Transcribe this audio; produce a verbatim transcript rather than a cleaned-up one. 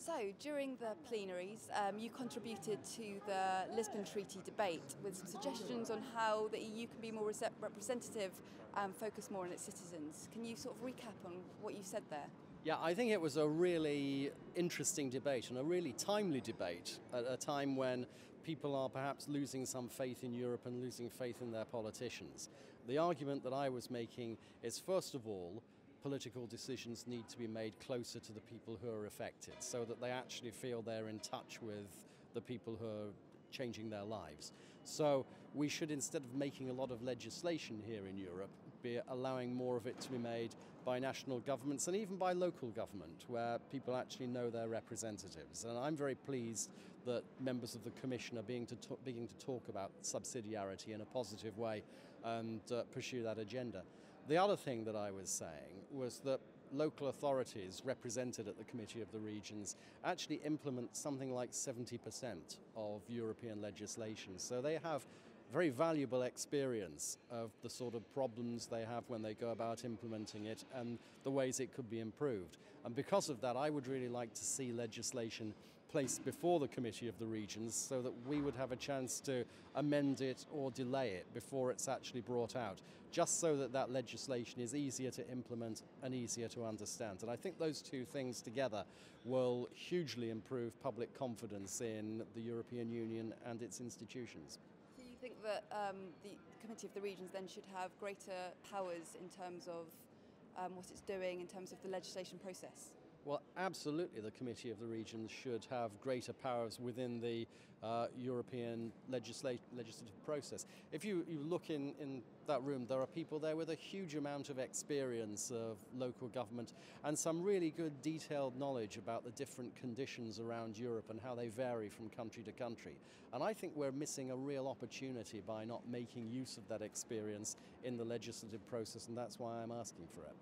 So, during the plenaries, um, you contributed to the Lisbon Treaty debate with some suggestions on how the E U can be more re- representative and focus more on its citizens. Can you sort of recap on what you said there? Yeah, I think it was a really interesting debate and a really timely debate at a time when people are perhaps losing some faith in Europe and losing faith in their politicians. The argument that I was making is, first of all, political decisions need to be made closer to the people who are affected so that they actually feel they're in touch with the people who are changing their lives. So we should, instead of making a lot of legislation here in Europe, be allowing more of it to be made by national governments and even by local government, where people actually know their representatives. And I'm very pleased that members of the Commission are being to t- beginning to talk about subsidiarity in a positive way and uh, pursue that agenda. The other thing that I was saying was that local authorities represented at the Committee of the Regions actually implement something like seventy percent of European legislation. So they have very valuable experience of the sort of problems they have when they go about implementing it and the ways it could be improved. And because of that, I would really like to see legislation placed before the Committee of the Regions so that we would have a chance to amend it or delay it before it's actually brought out, just so that that legislation is easier to implement and easier to understand. And I think those two things together will hugely improve public confidence in the European Union and its institutions. Do you think that um, the Committee of the Regions then should have greater powers in terms of um, what it's doing, in terms of the legislation process? Well, absolutely, the Committee of the Regions should have greater powers within the uh, European legislat- legislative process. If you, you look in, in that room, there are people there with a huge amount of experience of local government and some really good detailed knowledge about the different conditions around Europe and how they vary from country to country. And I think we're missing a real opportunity by not making use of that experience in the legislative process, and that's why I'm asking for it.